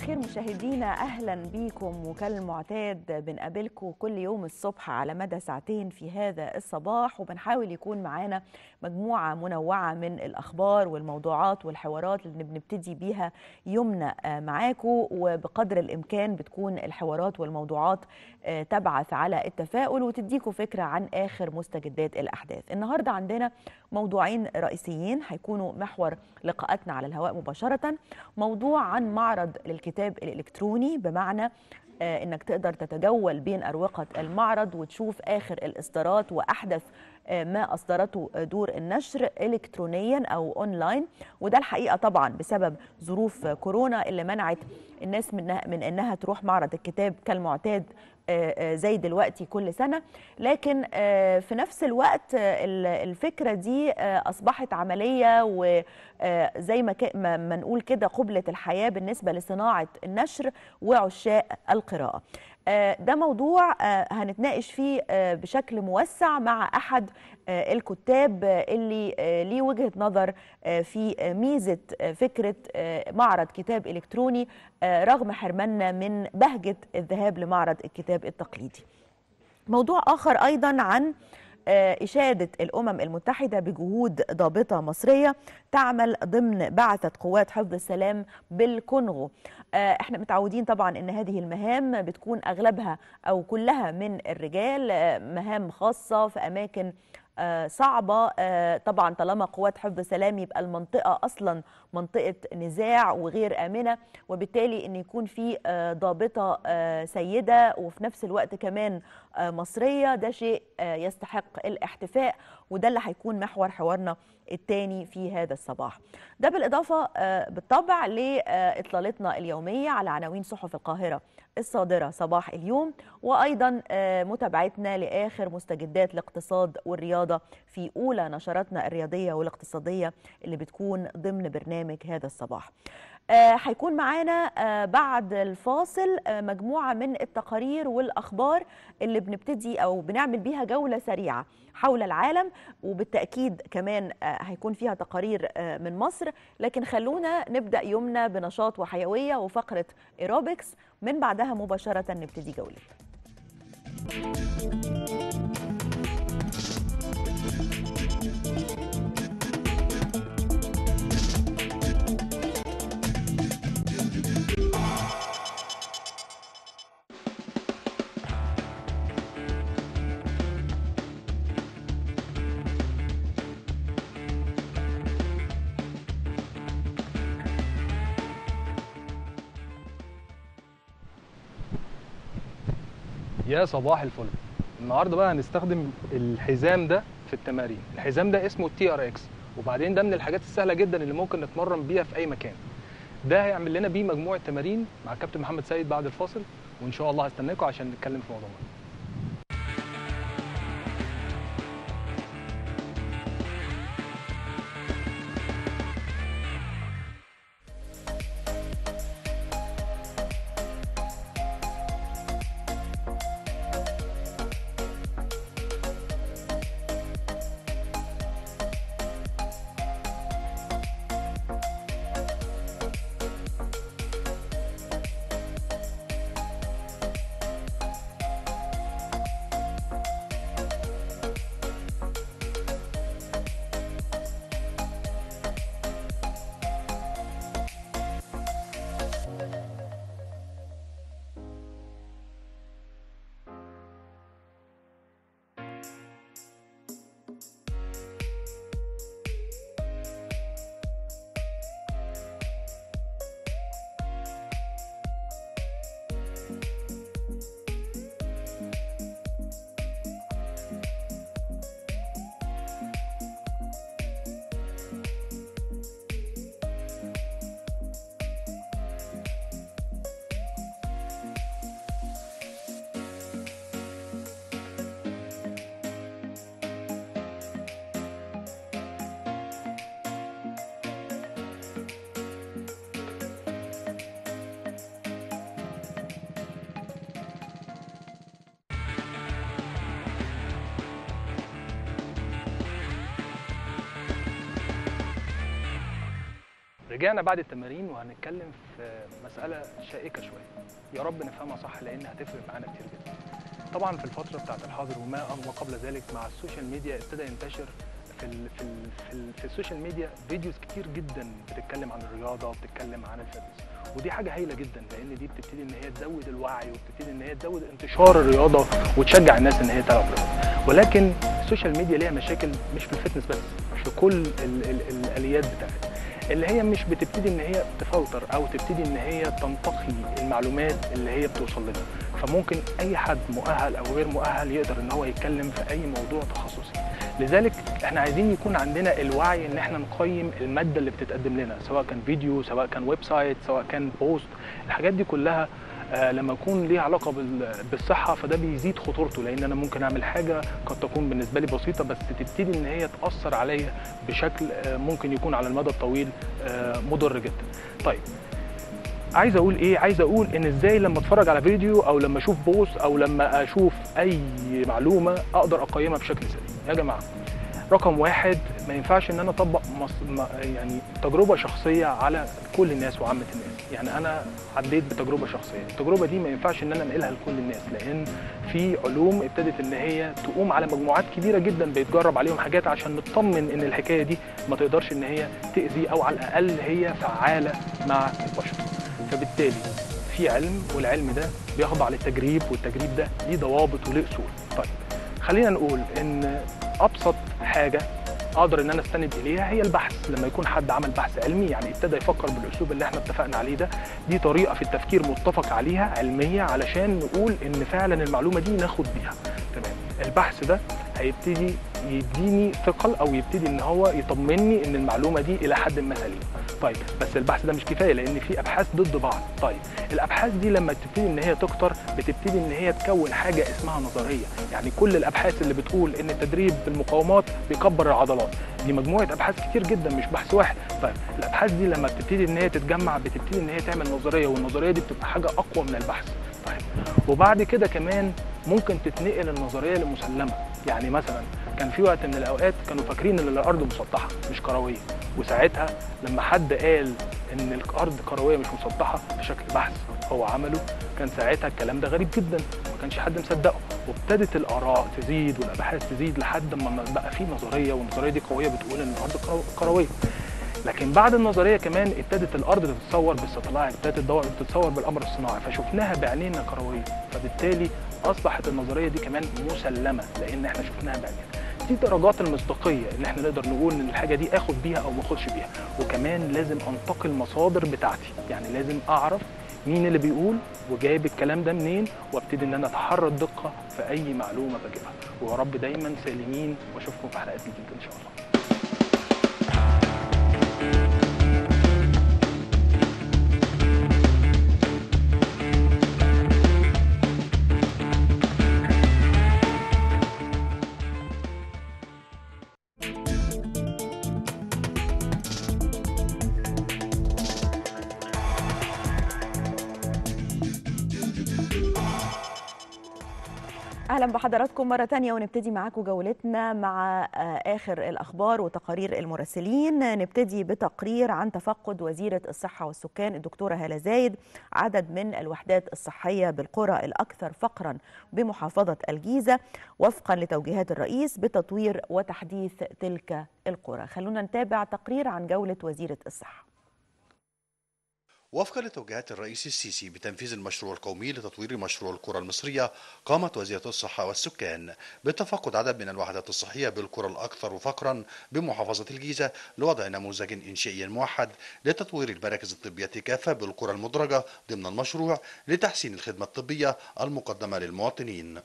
الخير مشاهدينا، أهلا بيكم. وكالمعتاد بنقابلكم كل يوم الصبح على مدى ساعتين في هذا الصباح، وبنحاول يكون معانا مجموعة منوعة من الأخبار والموضوعات والحوارات اللي بنبتدي بيها يومنا معاكم، وبقدر الإمكان بتكون الحوارات والموضوعات تبعث على التفاؤل وتديكم فكرة عن آخر مستجدات الأحداث. النهاردة عندنا موضوعين رئيسيين هيكونوا محور لقاءاتنا على الهواء مباشرة. موضوع عن معرض للكتاب الإلكتروني، بمعنى إنك تقدر تتجول بين أروقة المعرض وتشوف آخر الإصدارات وأحدث ما أصدرته دور النشر إلكترونيا أو أونلاين، وده الحقيقة طبعا بسبب ظروف كورونا اللي منعت الناس من أنها تروح معرض الكتاب كالمعتاد زي دلوقتي كل سنة. لكن في نفس الوقت الفكرة دي أصبحت عملية، وزي ما نقول كده قبلة الحياة بالنسبة لصناعة النشر وعشاق القراءة. ده موضوع هنتناقش فيه بشكل موسع مع أحد الكتاب اللي ليه وجهة نظر في ميزة فكرة معرض كتاب إلكتروني رغم حرماننا من بهجة الذهاب لمعرض الكتاب التقليدي. موضوع آخر أيضا عن إشادة الأمم المتحدة بجهود ضابطة مصرية تعمل ضمن بعثة قوات حفظ السلام بالكونغو. احنا متعودين طبعا ان هذه المهام بتكون اغلبها او كلها من الرجال، مهام خاصة في اماكن صعبة. طبعا طالما قوات حفظ سلام يبقى المنطقة أصلا منطقة نزاع وغير آمنة، وبالتالي أن يكون في ضابطة سيدة وفي نفس الوقت كمان مصرية، ده شيء يستحق الاحتفاء، وده اللي هيكون محور حوارنا الثاني في هذا الصباح. ده بالإضافة بالطبع لإطلالتنا اليومية على عناوين صحف القاهرة الصادرة صباح اليوم، وأيضا متابعتنا لآخر مستجدات الاقتصاد والرياضة في أولى نشراتنا الرياضية والاقتصادية اللي بتكون ضمن برنامج هذا الصباح. هيكون معانا بعد الفاصل مجموعة من التقارير والأخبار اللي بنبتدي أو بنعمل بيها جولة سريعة حول العالم، وبالتأكيد كمان هيكون فيها تقارير من مصر. لكن خلونا نبدأ يومنا بنشاط وحيوية وفقرة إيروبكس، من بعدها مباشرة نبتدي جولة. يا صباح الفل. النهارده بقى هنستخدم الحزام ده في التمارين. الحزام ده اسمه TRX، وبعدين ده من الحاجات السهله جدا اللي ممكن نتمرن بيها في اي مكان. ده هيعمل لنا بيه مجموعه تمارين مع الكابتن محمد سيد بعد الفاصل، وان شاء الله هستناكم عشان نتكلم في موضوعنا. رجعنا بعد التمارين وهنتكلم في مسألة شائكة شوية، يا رب نفهمها صح لأن هتفرق معانا كتير جدا. طبعا في الفترة بتاعت الحاضر وما قبل ذلك مع السوشيال ميديا ابتدى ينتشر في السوشيال ميديا فيديوز كتير جدا بتتكلم عن الرياضة وبتتكلم عن الفتنس، ودي حاجة هايلة جدا لأن دي بتبتدي إن هي تزود الوعي وبتبتدي إن هي تزود انتشار الرياضة وتشجع الناس إن هي تلعب رياضة. ولكن السوشيال ميديا ليها مشاكل مش في الفتنس بس، في كل الآليات بتاعتها اللي هي مش بتبتدي ان هي تفلتر او تبتدي ان هي تنتقي المعلومات اللي هي بتوصل لنا، فممكن اي حد مؤهل او غير مؤهل يقدر ان هو يتكلم في اي موضوع تخصصي. لذلك احنا عايزين يكون عندنا الوعي ان احنا نقيم الماده اللي بتتقدم لنا، سواء كان فيديو، سواء كان ويب سايت، سواء كان بوست. الحاجات دي كلها لما يكون ليها علاقه بالصحه فده بيزيد خطورته، لان انا ممكن اعمل حاجه قد تكون بالنسبه لي بسيطه بس تبتدي ان هي تاثر عليا بشكل ممكن يكون على المدى الطويل مضر جدا. طيب عايز اقول ايه؟ عايز اقول ان ازاي لما اتفرج على فيديو او لما اشوف بوست او لما اشوف اي معلومه اقدر اقيمها بشكل سليم. يا جماعه رقم واحد، ما ينفعش ان انا اطبق يعني تجربه شخصيه على كل الناس وعامه الناس. يعني انا عديت بتجربه شخصيه، التجربه دي ما ينفعش ان انا انقلها لكل الناس، لان في علوم ابتدت ان هي تقوم على مجموعات كبيره جدا بيتجرب عليهم حاجات عشان نطمن ان الحكايه دي ما تقدرش ان هي تاذي او على الاقل هي فعاله مع البشر. فبالتالي في علم، والعلم ده بيخضع للتجريب، والتجريب ده ليه ضوابط وليه اصول. طيب خلينا نقول ان ابسط حاجه اقدر ان انا استند اليها هي البحث. لما يكون حد عمل بحث علمي يعني ابتدى يفكر بالاسلوب اللي احنا اتفقنا عليه ده، دي طريقه في التفكير متفق عليها علميه علشان نقول ان فعلا المعلومه دي ناخد بيها. تمام، البحث ده هيبتدي يديني ثقل او يبتدي ان هو يطمني ان المعلومه دي الى حد ما سليمه. طيب بس البحث ده مش كفايه لان في ابحاث ضد بعض. طيب الابحاث دي لما تبتدي ان هي تكتر بتبتدي ان هي تكون حاجه اسمها نظريه. يعني كل الابحاث اللي بتقول ان التدريب بالمقاومات بيكبر العضلات دي مجموعه ابحاث كتير جدا مش بحث واحد. طيب الابحاث دي لما بتبتدي ان هي تتجمع بتبتدي ان هي تعمل نظريه، والنظريه دي بتبقى حاجه اقوى من البحث. طيب وبعد كده كمان ممكن تتنقل النظريه لمسلمه. يعني مثلا كان في وقت من الاوقات كانوا فاكرين ان الارض مسطحه مش كرويه، وساعتها لما حد قال ان الارض كرويه مش مسطحه بشكل بحث هو عمله، كان ساعتها الكلام ده غريب جدا وما كانش حد مصدقه، وابتدت الاراء تزيد والابحاث تزيد لحد ما بقى في نظريه، والنظريه دي قويه بتقول ان الارض كرويه. لكن بعد النظريه كمان ابتدت الارض تتصور بالستلايت، ابتدت تتصور بالقمر الصناعي، فشفناها بعينينا كرويه، فبالتالي اصبحت النظريه دي كمان مسلمه لان احنا شفناها بعينينا. دي درجات المصداقيه ان احنا نقدر نقول ان الحاجه دي اخد بيها او ما اخدش بيها. وكمان لازم انتقي المصادر بتاعتي، يعني لازم اعرف مين اللي بيقول وجايب الكلام ده منين، وابتدي ان انا اتحرى الدقه في اي معلومه بجيبها. ويا رب دايما سالمين، واشوفكم في حلقات جديده ان شاء الله. اهلا بحضراتكم مره ثانيه، ونبتدي معاكم جولتنا مع اخر الاخبار وتقارير المراسلين. نبتدي بتقرير عن تفقد وزيره الصحه والسكان الدكتوره هاله زايد عدد من الوحدات الصحيه بالقرى الاكثر فقرا بمحافظه الجيزه وفقا لتوجيهات الرئيس بتطوير وتحديث تلك القرى. خلونا نتابع تقرير عن جوله وزيره الصحه. وفقا لتوجيهات الرئيس السيسي بتنفيذ المشروع القومي لتطوير مشروع القرى المصرية، قامت وزيرة الصحة والسكان بتفقد عدد من الوحدات الصحية بالقرى الأكثر فقرا بمحافظة الجيزة لوضع نموذج إنشائي موحد لتطوير المراكز الطبية كافة بالقرى المدرجة ضمن المشروع لتحسين الخدمة الطبية المقدمة للمواطنين.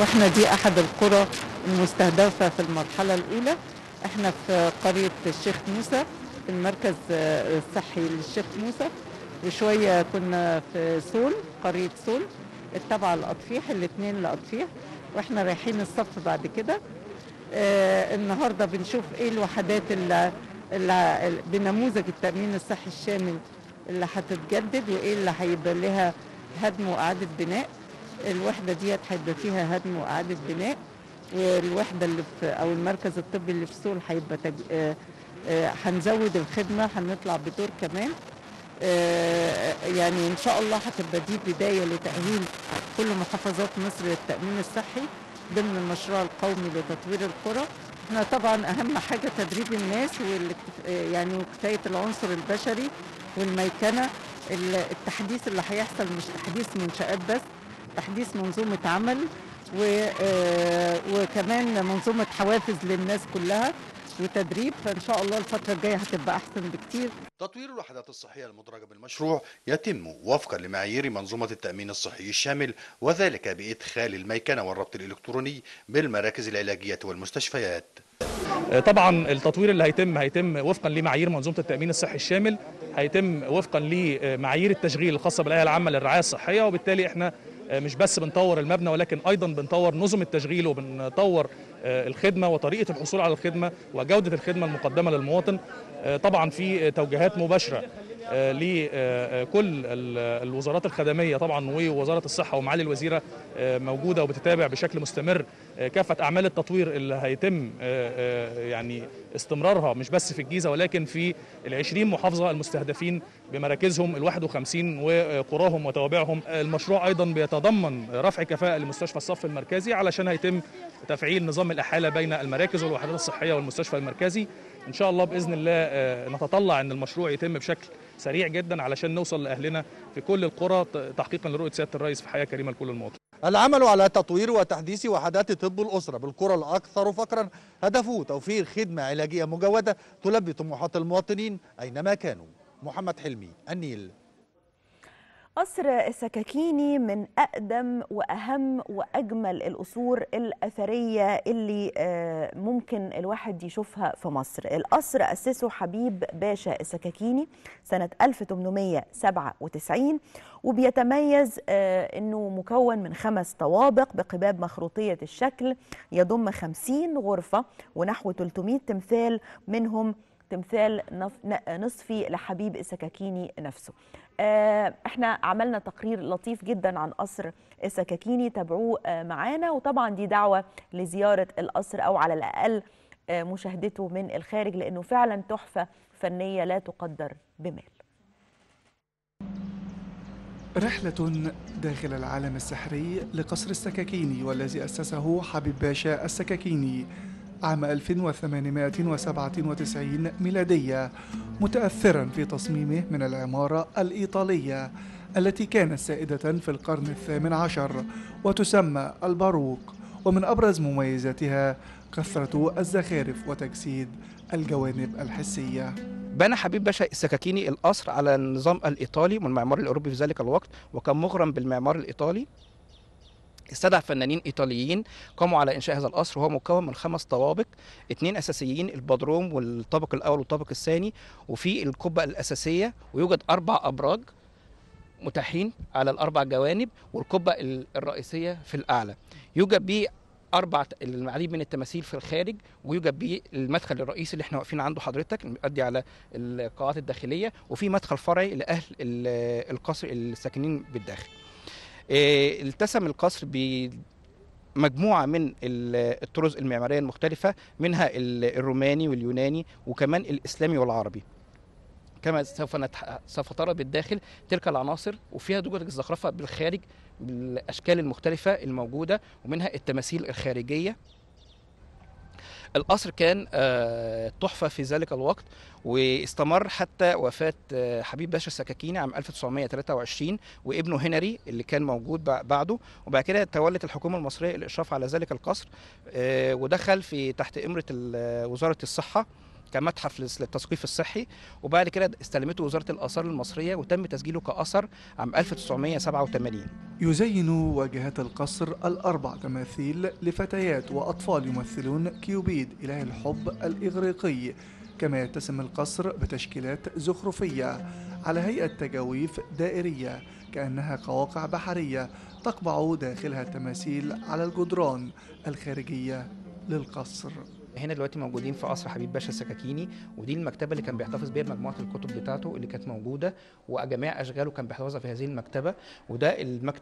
واحنا دي أحد القرى المستهدفة في المرحلة الأولى. احنا في قرية الشيخ موسى، في المركز الصحي للشيخ موسى، وشويه كنا في سول، قريه سول التابعه لأطفيح، الاثنين لأطفيح، واحنا رايحين الصف بعد كده. النهارده بنشوف ايه الوحدات اللي بنموذج التامين الصحي الشامل اللي هتتجدد، وايه اللي هيبقى لها هدم واعاده بناء. الوحده ديت هيبقى فيها هدم واعاده بناء، والوحده اللي في او المركز الطبي اللي في سول هيبقى هنزود الخدمه، هنطلع بدور كمان. يعني ان شاء الله هتبقى دي بدايه لتأهيل كل محافظات مصر للتأمين الصحي ضمن المشروع القومي لتطوير القرى. احنا طبعا اهم حاجه تدريب الناس يعني وكفايه العنصر البشري والميكنه، التحديث اللي هيحصل مش تحديث منشآت بس، تحديث منظومه عمل وكمان منظومه حوافز للناس كلها وتدريب. فان شاء الله الفتره الجايه هتبقى احسن بكتير. تطوير الوحدات الصحيه المدرجه بالمشروع يتم وفقا لمعايير منظومه التامين الصحي الشامل، وذلك بادخال الميكنه والربط الالكتروني بالمراكز العلاجيه والمستشفيات. طبعا التطوير اللي هيتم وفقا لمعايير منظومه التامين الصحي الشامل، هيتم وفقا لمعايير التشغيل الخاصه بالايه العامه للرعايه الصحيه، وبالتالي احنا مش بس بنطور المبنى ولكن ايضا بنطور نظم التشغيل وبنطور الخدمه وطريقه الحصول على الخدمه وجوده الخدمه المقدمه للمواطن. طبعا في توجيهات مباشره لكل الوزارات الخدميه طبعا، ووزاره الصحه ومعالي الوزيره موجوده وبتتابع بشكل مستمر كافه اعمال التطوير اللي هيتم يعني استمرارها مش بس في الجيزه ولكن في ال20 محافظه المستهدفين بمراكزهم ال51 وقراهم وتوابعهم. المشروع ايضا بيتضمن رفع كفاءه لمستشفى الصف المركزي علشان هيتم تفعيل نظام الاحاله بين المراكز والوحدات الصحيه والمستشفى المركزي. ان شاء الله باذن الله نتطلع ان المشروع يتم بشكل سريع جدا علشان نوصل لاهلنا في كل القرى تحقيقا لرؤيه سياده الرئيس في حياه كريمه لكل المواطن. العمل على تطوير وتحديث وحدات طب الاسره بالقرى الاكثر فقرا هدفه توفير خدمه علاجيه مجوده تلبي طموحات المواطنين اينما كانوا. محمد حلمي، النيل. قصر السكاكيني من أقدم وأهم وأجمل القصور الأثرية اللي ممكن الواحد يشوفها في مصر. القصر أسسه حبيب باشا السكاكيني سنة 1897، وبيتميز أنه مكون من 5 طوابق بقباب مخروطية الشكل، يضم 50 غرفة ونحو 300 تمثال، منهم تمثال نصفي لحبيب السكاكيني نفسه. احنا عملنا تقرير لطيف جدا عن قصر السكاكيني، تابعوه معانا. وطبعا دي دعوة لزيارة القصر او على الاقل مشاهدته من الخارج، لانه فعلا تحفة فنية لا تقدر بمال. رحلة داخل العالم السحري لقصر السكاكيني، والذي اسسه حبيب باشا السكاكيني عام 1897 ميلادية، متأثرا في تصميمه من العمارة الإيطالية التي كانت سائدة في القرن ال18 وتسمى الباروك. ومن أبرز مميزاتها كثرة الزخارف وتجسيد الجوانب الحسية. بنى حبيب باشا السكاكيني القصر على النظام الإيطالي والمعمار الأوروبي في ذلك الوقت، وكان مغرم بالمعمار الإيطالي. استدعى فنانين ايطاليين قاموا على انشاء هذا القصر، وهو مكون من 5 طوابق، 2 اساسيين، البدروم والطابق الاول والطابق الثاني، وفي القبه الاساسيه، ويوجد 4 ابراج متاحين على ال4 جوانب، والقبه الرئيسيه في الاعلى. يوجد به 4 العديد من التماثيل في الخارج، ويوجد به المدخل الرئيسي اللي احنا واقفين عنده حضرتك بيؤدي على القاعات الداخليه، وفي مدخل فرعي لاهل القصر الساكنين بالداخل. التسم القصر بمجموعة من الطرز المعمارية المختلفة، منها الروماني واليوناني وكمان الإسلامي والعربي، كما سوف ترى بالداخل تلك العناصر، وفيها دوجة الزخرفة بالخارج بالأشكال المختلفة الموجودة، ومنها التماثيل الخارجية. القصر كان تحفة في ذلك الوقت، واستمر حتى وفاة حبيب باشا السكاكيني عام 1923، وابنه هنري اللي كان موجود بعده. وبعد كده تولت الحكومة المصرية الإشراف على ذلك القصر، ودخل في تحت إمرة وزارة الصحة كمتحف للتثقيف الصحي، وبعد كده استلمته وزارة الآثار المصرية وتم تسجيله كأثر عام 1987. يزين واجهات القصر 4 تماثيل لفتيات وأطفال يمثلون كيوبيد إله الحب الإغريقي، كما يتسم القصر بتشكيلات زخرفية على هيئة تجاويف دائرية كأنها قواقع بحرية تقبع داخلها تماثيل على الجدران الخارجية للقصر. هنا دلوقتي موجودين في قصر حبيب باشا السكاكيني، ودي المكتبه اللي كان بيحتفظ بيها مجموعه الكتب بتاعته اللي كانت موجوده، وجميع اشغاله كان بيحتفظها في هذه المكتبه. وده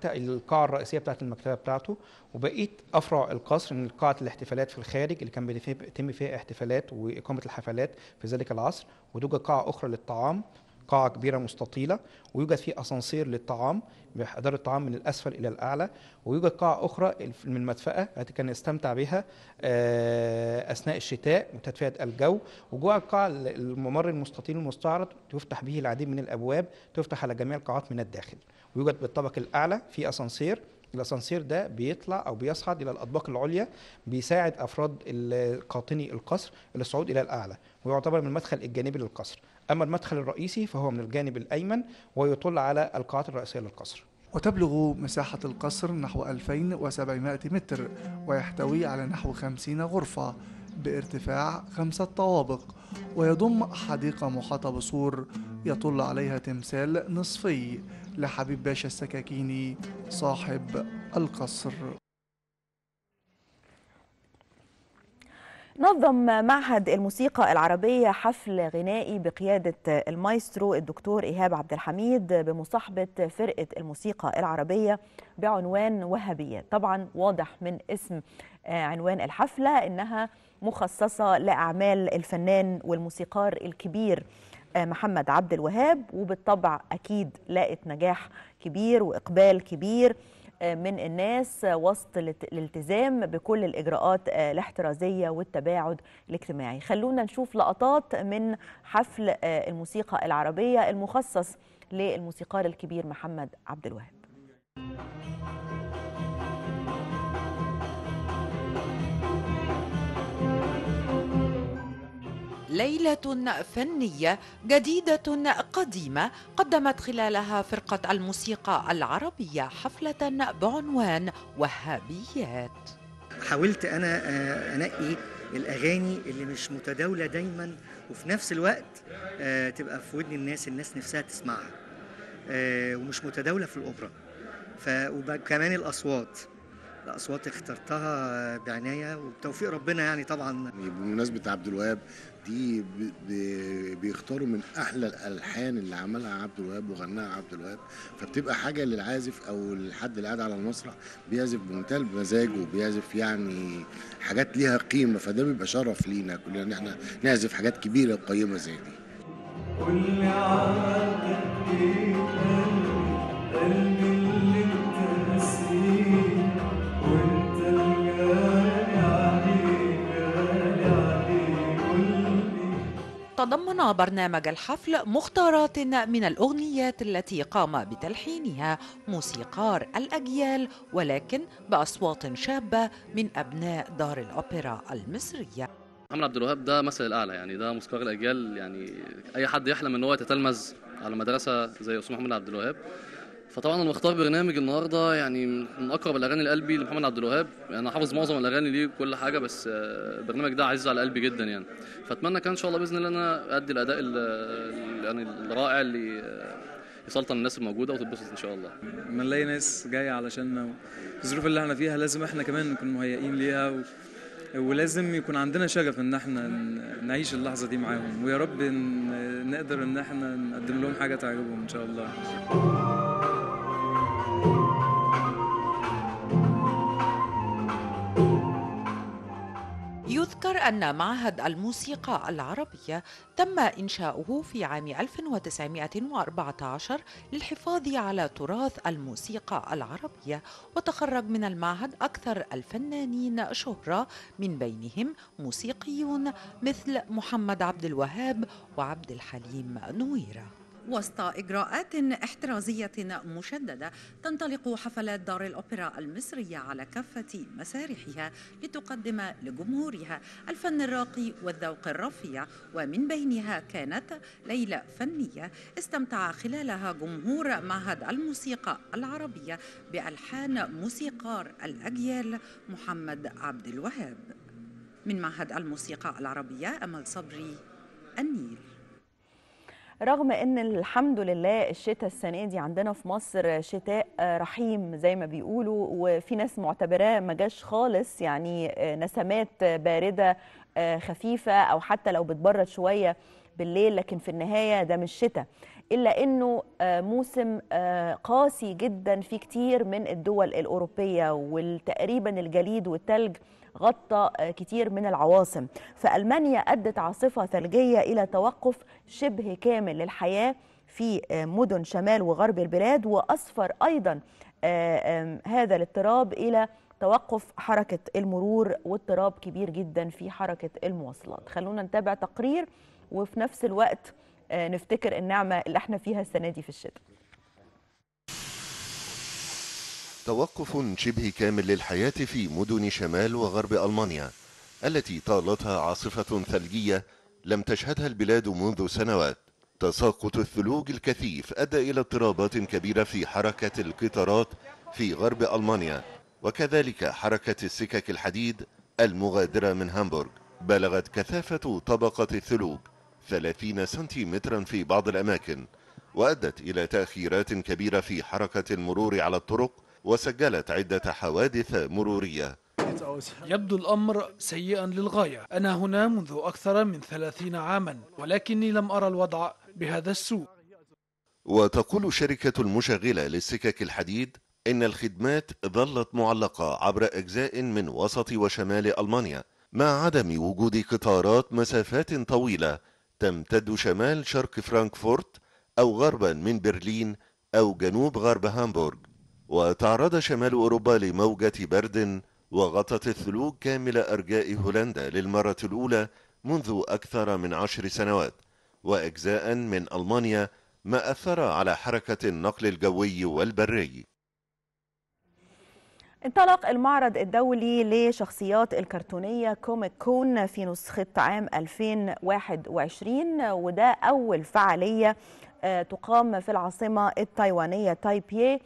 القاعه الرئيسيه بتاعه المكتبه بتاعته، وبقيه افرع القصر من قاعه الاحتفالات في الخارج اللي كان بيتم فيها احتفالات واقامه الحفلات في ذلك العصر. وتوجد قاعه اخرى للطعام، قاعة كبيرة مستطيلة، ويوجد فيه أسانسير للطعام بيحضر الطعام من الأسفل إلى الأعلى، ويوجد قاعة أخرى من المدفأة التي كان يستمتع بها أثناء الشتاء وتدفئة الجو. وجوه القاعة الممر المستطيل المستعرض يفتح به العديد من الأبواب تفتح على جميع القاعات من الداخل، ويوجد بالطبق الأعلى في أسانسير. الاسانسير ده بيطلع او بيصعد الى الاطباق العليا، بيساعد افراد قاطني القصر للصعود الى الاعلى، ويعتبر من المدخل الجانبي للقصر. اما المدخل الرئيسي فهو من الجانب الايمن ويطل على القاعات الرئيسيه للقصر. وتبلغ مساحة القصر نحو 2700 متر، ويحتوي على نحو 50 غرفة بارتفاع 5 طوابق، ويضم حديقة محاطة بسور يطل عليها تمثال نصفي لحبيب باشا السكاكيني صاحب القصر. نظم معهد الموسيقى العربية حفل غنائي بقيادة المايسترو الدكتور إيهاب عبد الحميد بمصاحبة فرقة الموسيقى العربية بعنوان وهابيات. طبعا واضح من اسم عنوان الحفلة إنها مخصصة لأعمال الفنان والموسيقار الكبير محمد عبد الوهاب، وبالطبع أكيد لقت نجاح كبير وإقبال كبير من الناس وسط الالتزام بكل الإجراءات الاحترازية والتباعد الاجتماعي. خلونا نشوف لقطات من حفل الموسيقى العربية المخصص للموسيقار الكبير محمد عبد الوهاب. ليلة فنية جديدة قديمة قدمت خلالها فرقة الموسيقى العربية حفلة بعنوان وهابيات. حاولت أنا أنقي الأغاني اللي مش متداولة دايما، وفي نفس الوقت تبقى في ودن الناس نفسها تسمعها، ومش متداولة في الأوبرا. وكمان الأصوات اخترتها بعناية وبتوفيق ربنا. يعني طبعا بمناسبة عبد الوهاب دي بيختاروا من أحلى الألحان اللي عملها عبد الوهاب وغناها عبد الوهاب، فبتبقى حاجة للعازف أو للحد اللي قاعد على المسرح بيعزف بمنتهى المزاج وبيعزف يعني حاجات ليها قيمة، فده بيبقى شرف لينا كلنا إن احنا نعزف حاجات كبيرة وقيمة زي دي. كل تضمن برنامج الحفل مختارات من الأغنيات التي قام بتلحينها موسيقار الأجيال، ولكن بأصوات شابة من أبناء دار الأوبرا المصرية. محمد عبد الوهاب ده مثل الأعلى، يعني ده موسيقار الأجيال، يعني أي حد يحلم إن هو يتتلمذ على مدرسة زي أستاذ محمد عبد الوهاب. فطبعا انا مختار برنامج النهارده يعني من اقرب الاغاني لقلبي لمحمد عبد الوهاب، انا حافظ معظم الاغاني ليه وكل حاجه، بس البرنامج ده عزيز على قلبي جدا يعني. فاتمنى كان ان شاء الله باذن الله انا ادي الاداء يعني الرائع اللي يسلطن الناس الموجوده وتتبسط ان شاء الله. لما نلاقي ناس جايه علشاننا الظروف اللي احنا فيها لازم احنا كمان نكون مهيئين ليها، ولازم يكون عندنا شغف ان احنا نعيش اللحظه دي معاهم، ويا رب نقدر ان احنا نقدم لهم حاجه تعجبهم ان شاء الله. يذكر أن معهد الموسيقى العربية تم إنشاؤه في عام 1914 للحفاظ على تراث الموسيقى العربية، وتخرج من المعهد أكثر الفنانين شهرة، من بينهم موسيقيون مثل محمد عبد الوهاب وعبد الحليم نويرة. وسط إجراءات احترازية مشددة تنطلق حفلات دار الأوبرا المصرية على كافة مسارحها لتقدم لجمهورها الفن الراقي والذوق الرفيع، ومن بينها كانت ليلة فنية استمتع خلالها جمهور معهد الموسيقى العربية بألحان موسيقار الأجيال محمد عبد الوهاب. من معهد الموسيقى العربية، أمل صبري، النيل. رغم ان الحمد لله الشتاء السنه دي عندنا في مصر شتاء رحيم زي ما بيقولوا، وفي ناس معتبراه ما جاش خالص، يعني نسمات بارده خفيفه او حتى لو بتبرد شويه بالليل، لكن في النهايه ده مش شتاء، الا انه موسم قاسي جدا في كتير من الدول الاوروبيه، وتقريبا الجليد والثلج غطى كتير من العواصم. فألمانيا أدت عاصفة ثلجية إلى توقف شبه كامل للحياة في مدن شمال وغرب البلاد، وأسفر أيضا هذا الاضطراب إلى توقف حركة المرور واضطراب كبير جدا في حركة المواصلات. خلونا نتابع تقرير وفي نفس الوقت نفتكر النعمة اللي احنا فيها السنة دي في الشتاء. توقف شبه كامل للحياة في مدن شمال وغرب ألمانيا التي طالتها عاصفة ثلجية لم تشهدها البلاد منذ سنوات. تساقط الثلوج الكثيف أدى إلى اضطرابات كبيرة في حركة القطارات في غرب ألمانيا، وكذلك حركة السكك الحديد المغادرة من هامبورغ. بلغت كثافة طبقة الثلوج 30 سنتيمترا في بعض الأماكن، وأدت إلى تأخيرات كبيرة في حركة المرور على الطرق، وسجلت عدة حوادث مرورية. يبدو الأمر سيئا للغاية. أنا هنا منذ أكثر من 30 عاما، ولكني لم أرى الوضع بهذا السوء. وتقول الشركة المشغلة للسكك الحديد إن الخدمات ظلت معلقة عبر أجزاء من وسط وشمال ألمانيا، مع عدم وجود قطارات مسافات طويلة تمتد شمال شرق فرانكفورت أو غربا من برلين أو جنوب غرب هامبورغ. وتعرض شمال أوروبا لموجة برد وغطت الثلوج كامل أرجاء هولندا للمرة الأولى منذ أكثر من 10 سنوات، وأجزاء من ألمانيا، ما أثر على حركة النقل الجوي والبري. انطلق المعرض الدولي لشخصيات الكرتونية كوميك كون في نسخة عام 2021، وده أول فعالية تقام في العاصمة التايوانية تايبيه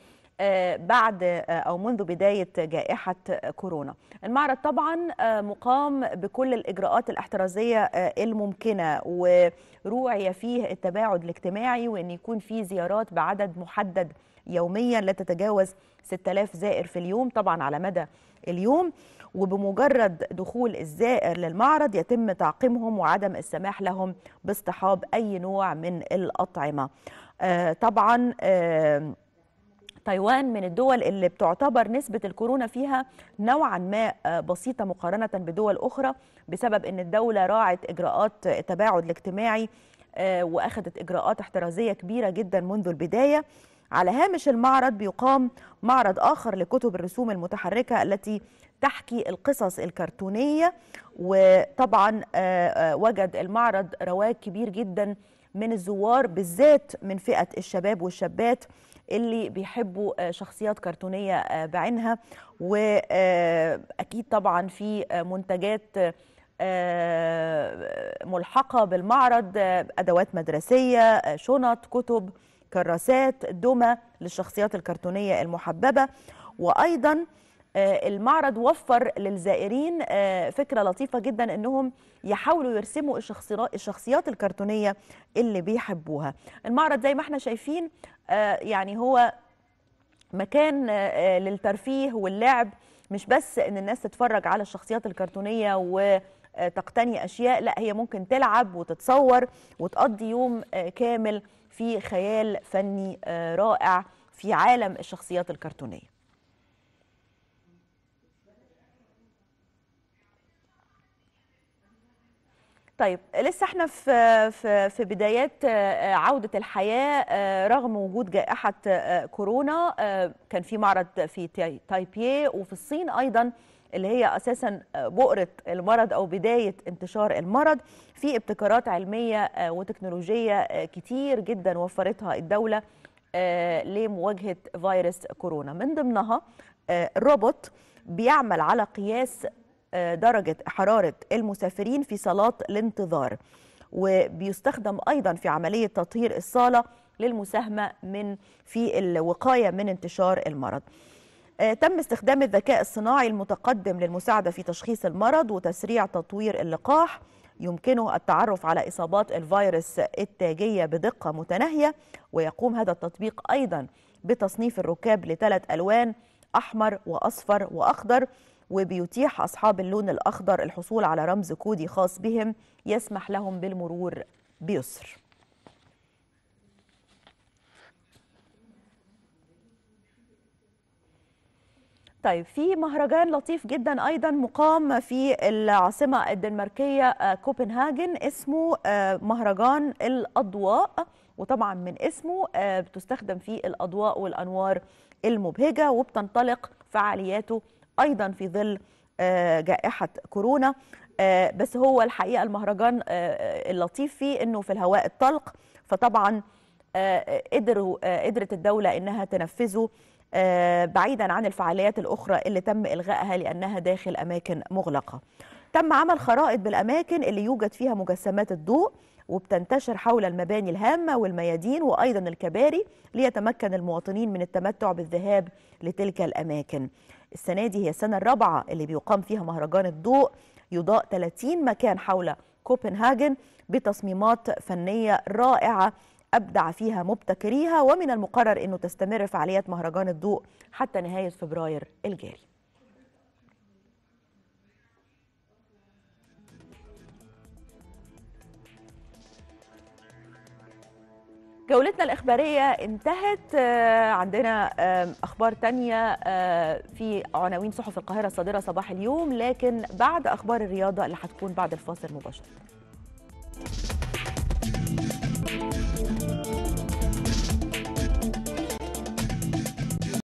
بعد أو منذ بداية جائحة كورونا. المعرض طبعا مقام بكل الإجراءات الاحترازية الممكنة، وروعي فيه التباعد الاجتماعي، وأن يكون فيه زيارات بعدد محدد يوميا لا تتجاوز 6000 زائر في اليوم طبعا على مدى اليوم. وبمجرد دخول الزائر للمعرض يتم تعقيمهم وعدم السماح لهم باصطحاب أي نوع من الأطعمة. طبعا تايوان من الدول اللي بتعتبر نسبة الكورونا فيها نوعا ما بسيطة مقارنة بدول أخرى، بسبب أن الدولة راعت إجراءات التباعد الاجتماعي وأخذت إجراءات احترازية كبيرة جدا منذ البداية. على هامش المعرض بيقام معرض آخر لكتب الرسوم المتحركة التي تحكي القصص الكرتونية، وطبعا وجد المعرض رواج كبير جدا من الزوار، بالذات من فئة الشباب والشابات اللي بيحبوا شخصيات كرتونية بعينها. وأكيد طبعا في منتجات ملحقة بالمعرض، أدوات مدرسية، شنط، كتب، كراسات، دمى للشخصيات الكرتونية المحببة. وأيضا المعرض وفر للزائرين فكرة لطيفة جدا أنهم يحاولوا يرسموا الشخصيات الكرتونية اللي بيحبوها. المعرض زي ما احنا شايفين يعني هو مكان للترفيه واللعب، مش بس أن الناس تتفرج على الشخصيات الكرتونية وتقتني أشياء، لا هي ممكن تلعب وتتصور وتقضي يوم كامل في خيال فني رائع في عالم الشخصيات الكرتونية. طيب لسه احنا في بدايات عودة الحياة رغم وجود جائحة كورونا. كان في معرض في تايبيه وفي الصين أيضا اللي هي أساسا بؤرة المرض أو بداية انتشار المرض. في ابتكارات علمية وتكنولوجية كتير جدا وفرتها الدولة لمواجهة فيروس كورونا، من ضمنها روبوت بيعمل على قياس درجة حرارة المسافرين في صالات الانتظار، وبيستخدم أيضا في عملية تطهير الصالة للمساهمة في الوقاية من انتشار المرض. تم استخدام الذكاء الصناعي المتقدم للمساعدة في تشخيص المرض وتسريع تطوير اللقاح. يمكنه التعرف على إصابات الفيروس التاجية بدقة متناهية، ويقوم هذا التطبيق أيضا بتصنيف الركاب ل3 ألوان، أحمر وأصفر وأخضر، وبيتيح أصحاب اللون الأخضر الحصول على رمز كودي خاص بهم يسمح لهم بالمرور بيسر. طيب، في مهرجان لطيف جدا أيضا مقام في العاصمة الدنماركية كوبنهاجن اسمه مهرجان الأضواء، وطبعا من اسمه بتستخدم فيه الأضواء والأنوار المبهجة، وبتنطلق فعالياته أيضا في ظل جائحة كورونا. بس هو الحقيقة المهرجان اللطيف فيه أنه في الهواء الطلق، فطبعا قدرت الدولة أنها تنفذه بعيدا عن الفعاليات الأخرى اللي تم إلغائها لأنها داخل أماكن مغلقة. تم عمل خرائط بالأماكن اللي يوجد فيها مجسمات الضوء، وبتنتشر حول المباني الهامة والميادين وأيضا الكباري ليتمكن المواطنين من التمتع بالذهاب لتلك الأماكن. السنة دي هي السنة الرابعة اللي بيقام فيها مهرجان الضوء، يضاء 30 مكان حول كوبنهاجن بتصميمات فنية رائعة أبدع فيها مبتكريها، ومن المقرر أنه تستمر فعاليات مهرجان الضوء حتى نهاية فبراير الجاري. جولتنا الإخبارية انتهت، عندنا أخبار تانية في عناوين صحف القاهرة الصادرة صباح اليوم، لكن بعد أخبار الرياضة اللي هتكون بعد الفاصل مباشرة.